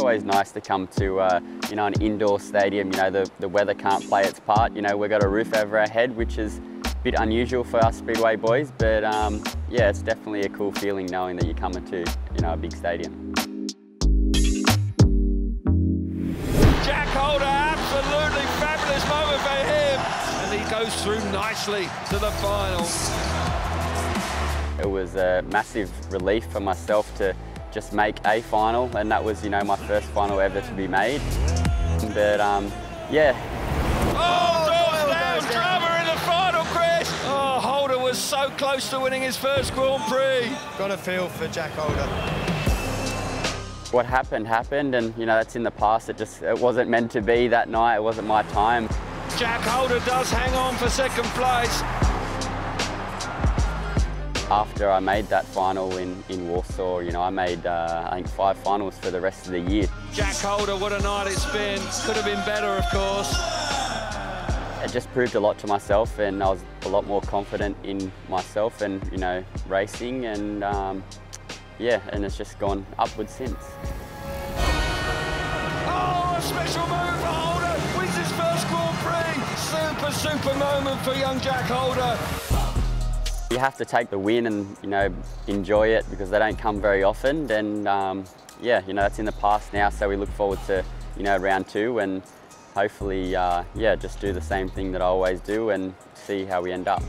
always nice to come to you know, an indoor stadium. You know, the weather can't play its part. You know, we've got a roof over our head, which is a bit unusual for us Speedway boys, but yeah, it's definitely a cool feeling knowing that you're coming to, you know, a big stadium. Jack Holder, absolutely fabulous moment for him, and he goes through nicely to the final. It was a massive relief for myself to just make a final, and that was, you know, my first final ever to be made. But yeah. Oh, Lance Traver in the final, Chris! Oh, Holder was so close to winning his first Grand Prix. Got a feel for Jack Holder. What happened, happened, and you know, that's in the past. It wasn't meant to be that night. It wasn't my time. Jack Holder does hang on for second place. After I made that final in Warsaw, you know, I made, I think, 5 finals for the rest of the year. Jack Holder, what a night it's been. Could have been better, of course. It just proved a lot to myself, and I was a lot more confident in myself and, you know, racing, and yeah, and it's just gone upwards since. Oh, a special move for Holder. Wins his first Grand Prix. Super, super moment for young Jack Holder. You have to take the win and, you know, enjoy it, because they don't come very often, and yeah, you know, that's in the past now, so we look forward to, you know, round 2, and hopefully yeah, just do the same thing that I always do and see how we end up.